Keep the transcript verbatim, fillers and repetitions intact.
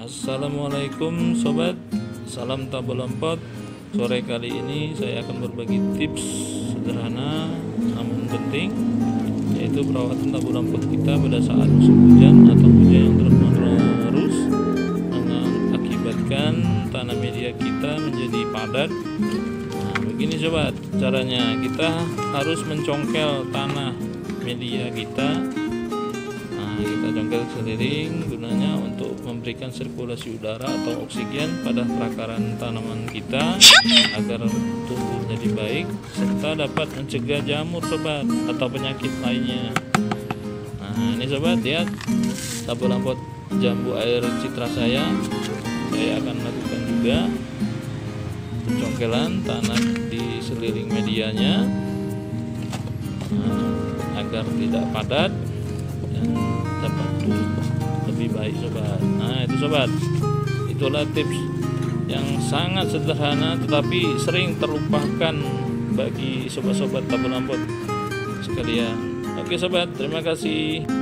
Assalamualaikum sobat, salam tabalempot. Sore kali ini saya akan berbagi tips sederhana namun penting, yaitu perawatan tabu lempot kita pada saat musim hujan atau hujan yang terus-menerus mengakibatkan tanah media kita menjadi padat. Nah, begini sobat caranya. Kita harus mencongkel tanah media kita. Kita congkel seliring, gunanya untuk memberikan sirkulasi udara atau oksigen pada perakaran tanaman kita agar tumbuh jadi baik serta dapat mencegah jamur sobat atau penyakit lainnya. Nah ini sobat, lihat tabu lempot jambu air citra saya saya akan lakukan juga pencongkelan tanah di seliring medianya nah, agar tidak padat dan dapat tumbuh lebih baik sobat. Nah itu sobat, itulah tips yang sangat sederhana tetapi sering terlupakan bagi sobat-sobat tabu lempot sekalian. Oke sobat, terima kasih.